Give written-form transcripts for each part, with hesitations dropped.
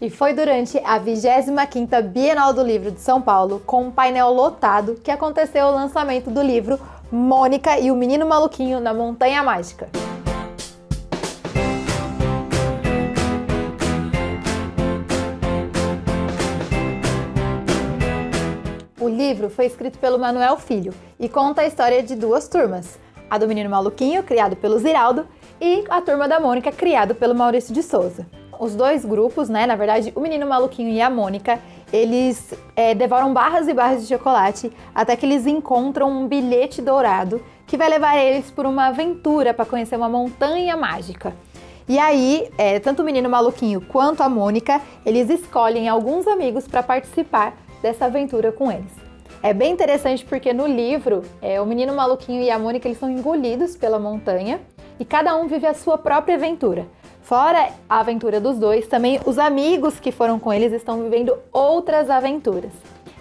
E foi durante a 25ª Bienal do Livro de São Paulo, com um painel lotado, que aconteceu o lançamento do livro Mônica e o Menino Maluquinho na Montanha Mágica. O livro foi escrito pelo Manuel Filho e conta a história de duas turmas, a do Menino Maluquinho, criado pelo Ziraldo, e a Turma da Mônica, criado pelo Maurício de Souza. Os dois grupos, na verdade, o Menino Maluquinho e a Mônica, eles devoram barras e barras de chocolate até que eles encontram um bilhete dourado que vai levar eles por uma aventura para conhecer uma montanha mágica. E aí, tanto o Menino Maluquinho quanto a Mônica, eles escolhem alguns amigos para participar dessa aventura com eles. É bem interessante porque no livro, o Menino Maluquinho e a Mônica, eles são engolidos pela montanha e cada um vive a sua própria aventura. Fora a aventura dos dois, também os amigos que foram com eles estão vivendo outras aventuras.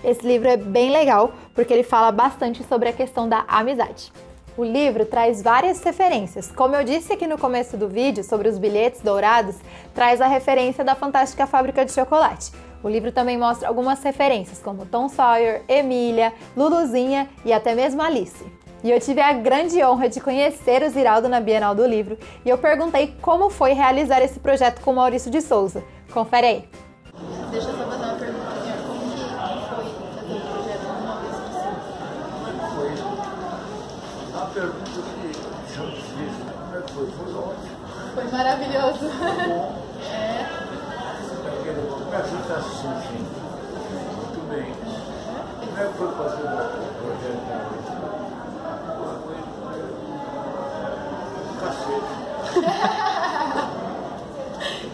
Esse livro é bem legal porque ele fala bastante sobre a questão da amizade. O livro traz várias referências. Como eu disse aqui no começo do vídeo sobre os bilhetes dourados, traz a referência da Fantástica Fábrica de Chocolate. O livro também mostra algumas referências como Tom Sawyer, Emília, Luluzinha e até mesmo Alice. E eu tive a grande honra de conhecer o Ziraldo na Bienal do Livro e eu perguntei como foi realizar esse projeto com o Maurício de Souza. Confere aí! Deixa eu só fazer uma perguntinha. Como que foi fazer o projeto com o Maurício de Souza? Foi a pergunta que eu fiz. Como é que foi? Foi ótimo. Foi maravilhoso. Foi bom. É. Como é que você está se sentindo? Muito bem. Como é que foi fazer o projeto? Que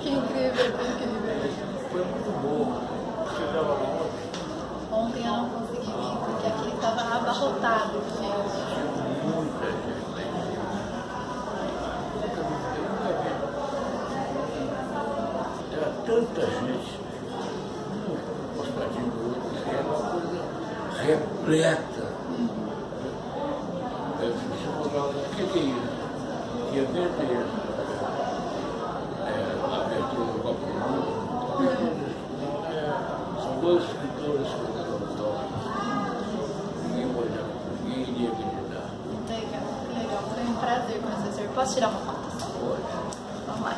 incrível, que incrível. Foi muito bom. Você estava ontem? Ontem eu não consegui vir, porque aqui estava abarrotado de gente. Muita gente. Era tanta gente. Postadinho do outro, era uma coisa repleta. O que é isso? Ia vender a abertura do Copa. São dois escritores que eu tenho no ninguém pode acreditar. Legal, legal. Foi um prazer conhecer o senhor. Posso tirar uma foto? Pode. Vamos lá.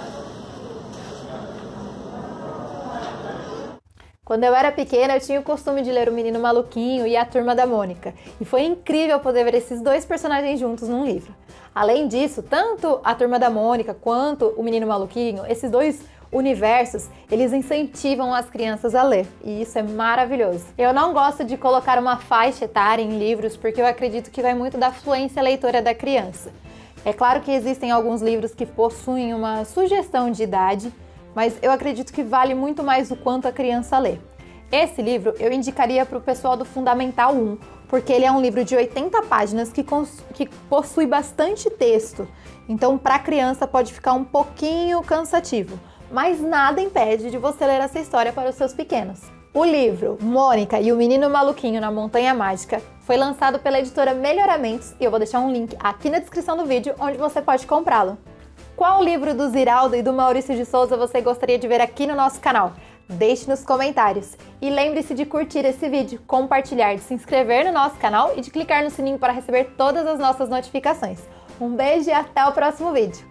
Quando eu era pequena, eu tinha o costume de ler O Menino Maluquinho e a Turma da Mônica, e foi incrível poder ver esses dois personagens juntos num livro. Além disso, tanto a Turma da Mônica quanto o Menino Maluquinho, esses dois universos, eles incentivam as crianças a ler, e isso é maravilhoso. Eu não gosto de colocar uma faixa etária em livros, porque eu acredito que vai muito da fluência leitora da criança. É claro que existem alguns livros que possuem uma sugestão de idade, mas eu acredito que vale muito mais o quanto a criança lê. Esse livro eu indicaria para o pessoal do Fundamental 1, porque ele é um livro de 80 páginas que possui bastante texto, então para a criança pode ficar um pouquinho cansativo, mas nada impede de você ler essa história para os seus pequenos. O livro Mônica e o Menino Maluquinho na Montanha Mágica foi lançado pela editora Melhoramentos e eu vou deixar um link aqui na descrição do vídeo onde você pode comprá-lo. Qual livro do Ziraldo e do Maurício de Souza você gostaria de ver aqui no nosso canal? Deixe nos comentários. E lembre-se de curtir esse vídeo, compartilhar, de se inscrever no nosso canal e de clicar no sininho para receber todas as nossas notificações. Um beijo e até o próximo vídeo!